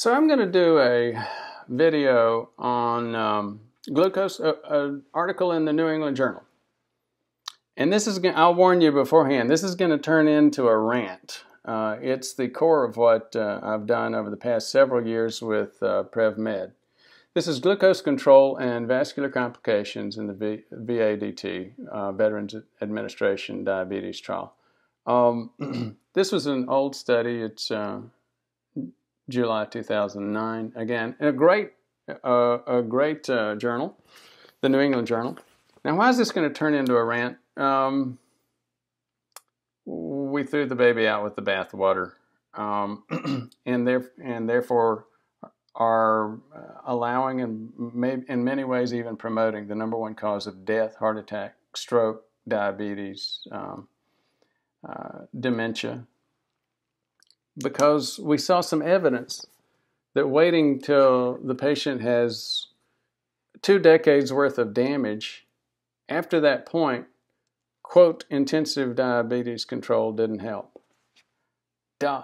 So I'm going to do a video on glucose, an article in the New England Journal. And this is, I'll warn you beforehand, this is going to turn into a rant. It's the core of what I've done over the past several years with PrevMed. This is glucose control and vascular complications in the VADT, Veterans Administration Diabetes Trial. This was an old study. It's July 2009. Again, in a great journal, the New England Journal. Now, why is this going to turn into a rant? We threw the baby out with the bathwater, and therefore are allowing and maybe in many ways even promoting the #1 cause of death: heart attack, stroke, diabetes, dementia. Because we saw some evidence that waiting till the patient has 2 decades worth of damage, after that point, quote, intensive diabetes control didn't help. Duh.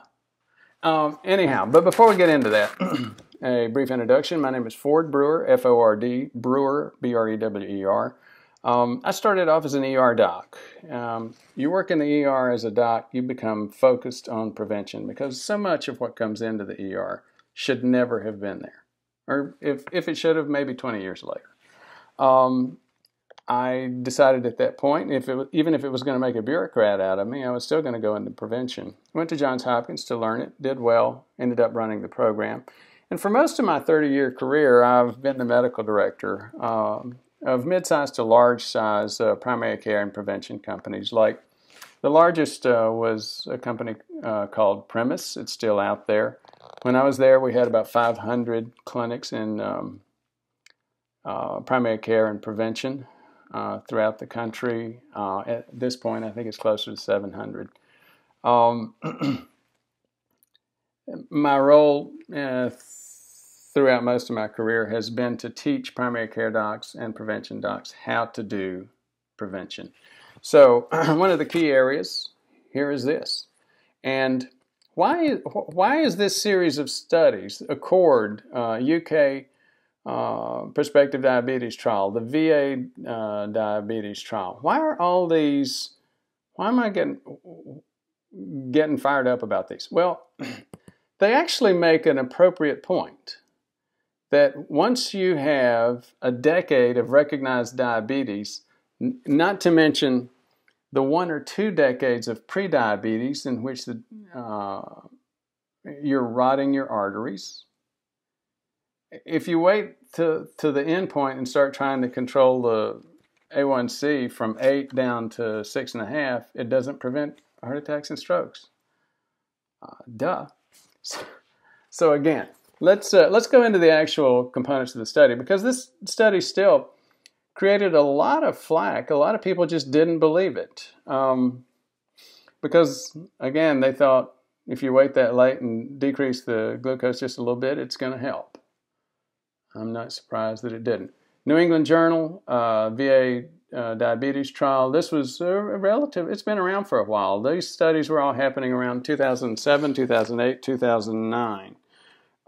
Anyhow, but before we get into that, a brief introduction. My name is Ford Brewer, F-O-R-D, Brewer, B-R-E-W-E-R. I started off as an ER doc. You work in the ER as a doc, you become focused on prevention because so much of what comes into the ER should never have been there. Or if it should have, maybe 20 years later. I decided at that point, even if it was going to make a bureaucrat out of me, I was still going to go into prevention. Went to Johns Hopkins to learn it, did well, ended up running the program. And for most of my 30-year career, I've been the medical director of mid-sized to large-sized primary care and prevention companies. Like the largest was a company called Premise. It's still out there. When I was there, we had about 500 clinics in primary care and prevention throughout the country. At this point, I think it's closer to 700. My role throughout most of my career has been to teach primary care docs and prevention docs how to do prevention. So one of the key areas here is this. And why is this series of studies, ACCORD, UK Prospective Diabetes Trial, the VA Diabetes Trial, why are all these, why am I getting fired up about these? Well, they actually make an appropriate point. That once you have a decade of recognized diabetes, not to mention the 1 or 2 decades of pre-diabetes in which you're rotting your arteries, if you wait to the end point and start trying to control the A1c from 8 down to 6.5, it doesn't prevent heart attacks and strokes. Duh. So again, let's go into the actual components of the study, because this study still created a lot of flack. A lot of people just didn't believe it because, again, they thought if you wait that late and decrease the glucose just a little bit, it's going to help. I'm not surprised that it didn't. New England Journal, VA Diabetes Trial, this was a relative, it's been around for a while. These studies were all happening around 2007, 2008, 2009.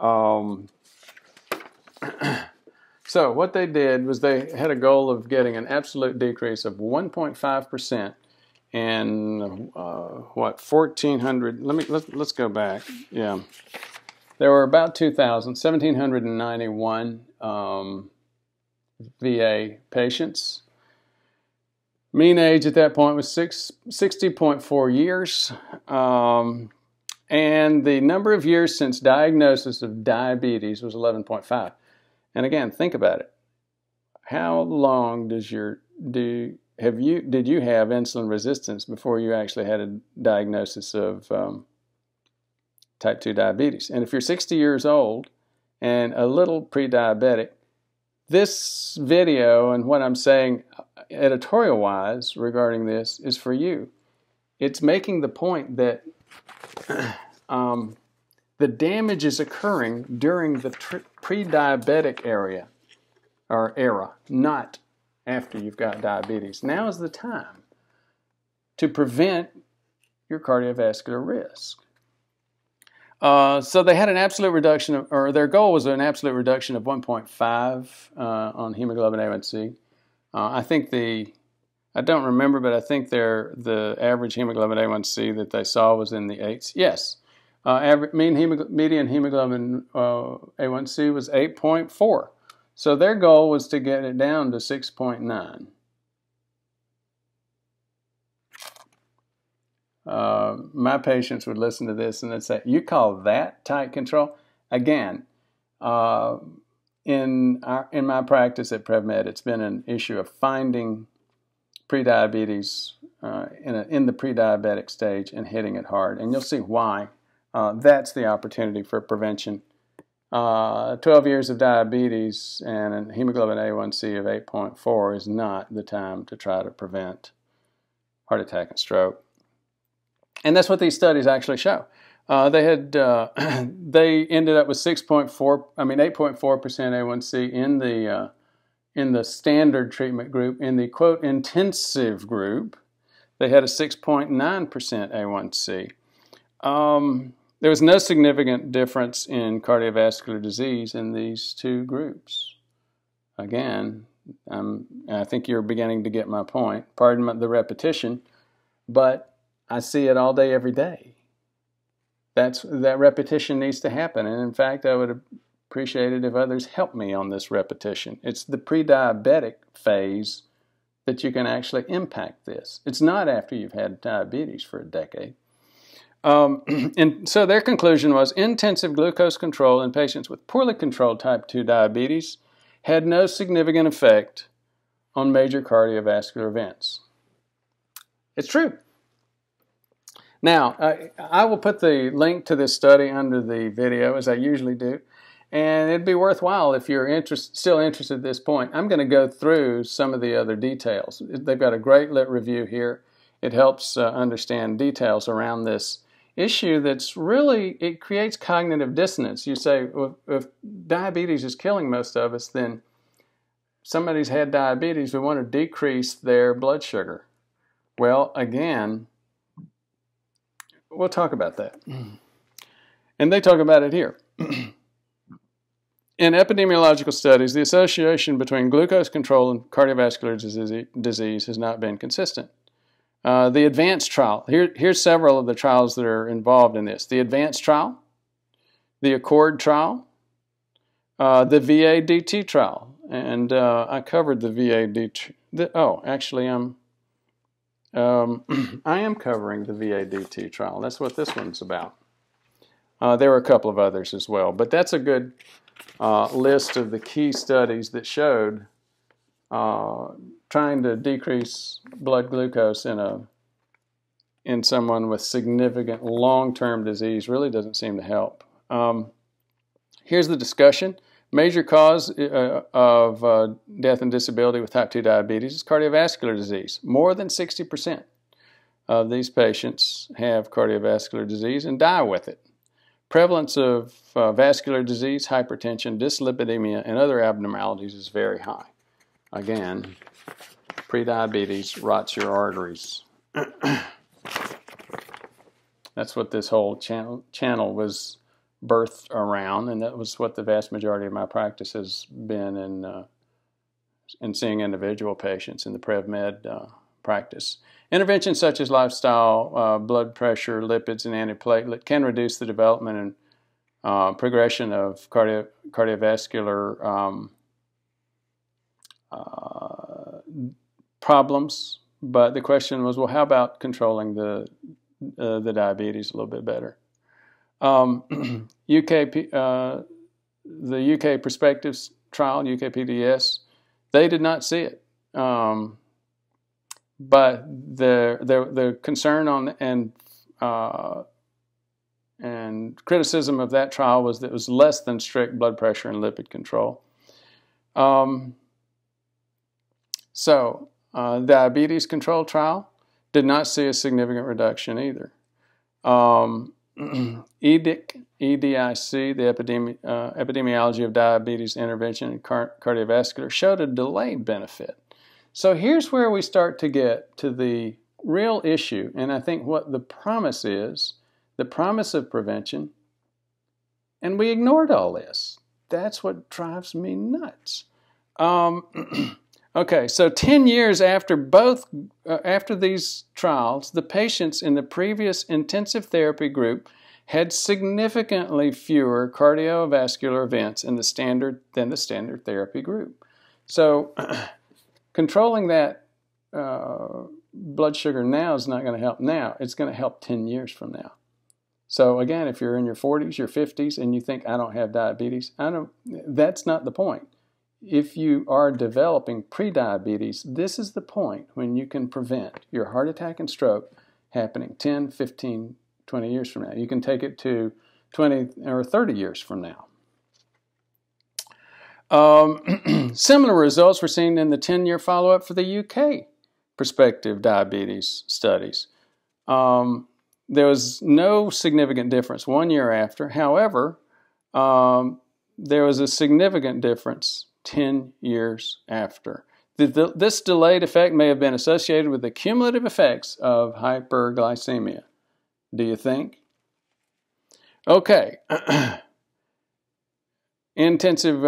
So what they did was they had a goal of getting an absolute decrease of 1.5% in 1,400. Let's go back. Yeah, there were about 1,791 VA patients. Mean age at that point was 60.4 years. And the number of years since diagnosis of diabetes was 11.5. And again, think about it. How long did you have insulin resistance before you actually had a diagnosis of type 2 diabetes? And if you're 60 years old and a little pre-diabetic, this video and what I'm saying editorial-wise regarding this is for you. It's making the point that the damage is occurring during the pre-diabetic era, not after you've got diabetes. Now is the time to prevent your cardiovascular risk. So they had an absolute reduction of, or their goal was an absolute reduction of 1.5 on hemoglobin A1c. I think the, I don't remember, but I think the average hemoglobin A1c that they saw was in the 8s. Yes, median hemoglobin A1c was 8.4. So their goal was to get it down to 6.9. My patients would listen to this and they'd say, you call that tight control? Again, in my practice at PrevMed, it's been an issue of finding prediabetes in the pre-diabetic stage and hitting it hard. And you'll see why. That's the opportunity for prevention. 12 years of diabetes and a hemoglobin A1c of 8.4 is not the time to try to prevent heart attack and stroke. And that's what these studies actually show. They ended up with 8.4% A1C in the standard treatment group. In the quote intensive group, they had a 6.9% A1C. There was no significant difference in cardiovascular disease in these two groups. Again, I think you're beginning to get my point. Pardon the repetition, but I see it all day, every day. That repetition needs to happen. And in fact, I would appreciate it if others help me on this repetition. It's the pre-diabetic phase that you can actually impact this. It's not after you've had diabetes for a decade. And so their conclusion was intensive glucose control in patients with poorly controlled type 2 diabetes had no significant effect on major cardiovascular events. It's true. Now, I will put the link to this study under the video, as I usually do, and it'd be worthwhile if you're still interested at this point. I'm going to go through some of the other details. They've got a great lit review here. It helps understand details around this issue that's really, it creates cognitive dissonance. You say, well, if diabetes is killing most of us, then somebody's had diabetes, we want to decrease their blood sugar. Well, again, we'll talk about that. And they talk about it here. In epidemiological studies, the association between glucose control and cardiovascular disease has not been consistent. The ADVANCE trial, here's several of the trials that are involved in this. The ADVANCE trial, the ACCORD trial, the VADT trial. And I covered the VADT. Oh, actually, I am covering the VADT trial. That's what this one's about. There were a couple of others as well, but that's a good list of the key studies that showed trying to decrease blood glucose in someone with significant long-term disease really doesn't seem to help. Here's the discussion. Major cause of death and disability with type 2 diabetes is cardiovascular disease. More than 60% of these patients have cardiovascular disease and die with it. Prevalence of vascular disease, hypertension, dyslipidemia, and other abnormalities is very high. Again, prediabetes rots your arteries. That's what this whole channel was birthed around, and that was what the vast majority of my practice has been in seeing individual patients in the PrevMed practice. Interventions such as lifestyle, blood pressure, lipids, and antiplatelet can reduce the development and progression of cardiovascular problems. But the question was, well, how about controlling the diabetes a little bit better? The UK Perspectives trial, UKPDS, they did not see it. But the concern on and criticism of that trial was that it was less than strict blood pressure and lipid control. Diabetes control trial did not see a significant reduction either. EDIC, the Epidemiology of Diabetes Intervention and Cardiovascular, showed a delayed benefit. So here's where we start to get to the real issue, and I think what the promise is, the promise of prevention And we ignored all this. That's what drives me nuts. Okay, so 10 years after after these trials, the patients in the previous intensive therapy group had significantly fewer cardiovascular events in the standard than the standard therapy group. So controlling that blood sugar now is not going to help now. It's going to help 10 years from now. So again, if you're in your 40s, your 50s, and you think, I don't have diabetes, that's not the point. If you are developing pre-diabetes, this is the point when you can prevent your heart attack and stroke happening 10, 15, 20 years from now. You can take it to 20 or 30 years from now. Similar results were seen in the 10-year follow-up for the UK prospective diabetes studies. There was no significant difference 1 year after. However, there was a significant difference 10 years after. This delayed effect may have been associated with the cumulative effects of hyperglycemia. Do you think? Okay. Intensive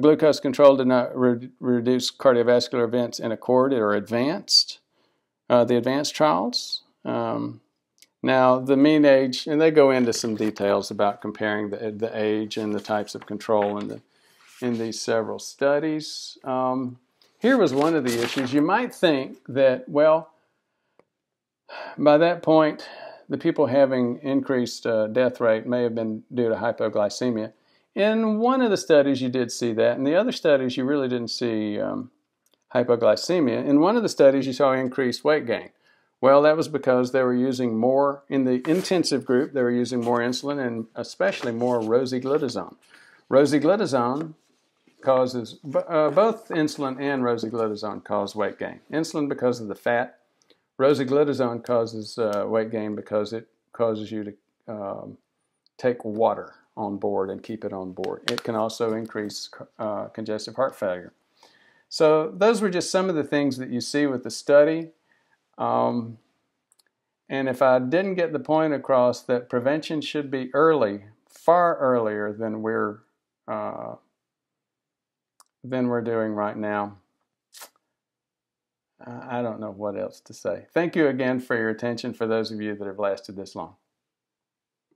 glucose control did not reduce cardiovascular events in ACCORD or advanced, the advanced trials. Now, the mean age, and they go into some details about comparing the age and the types of control in these several studies. Here was one of the issues. You might think that, well, by that point, the people having increased death rate may have been due to hypoglycemia. In one of the studies, you did see that. In the other studies, you really didn't see hypoglycemia. In one of the studies, you saw increased weight gain. Well, that was because they were using more, in the intensive group, they were using more insulin and especially more rosiglitazone. Rosiglitazone causes, both insulin and rosiglitazone cause weight gain. Insulin because of the fat. Rosiglitazone causes weight gain because it causes you to take water on board and keep it on board. It can also increase congestive heart failure. So those were just some of the things that you see with the study. And if I didn't get the point across that prevention should be early, far earlier than we're doing right now, I don't know what else to say. Thank you again for your attention, for those of you that have lasted this long.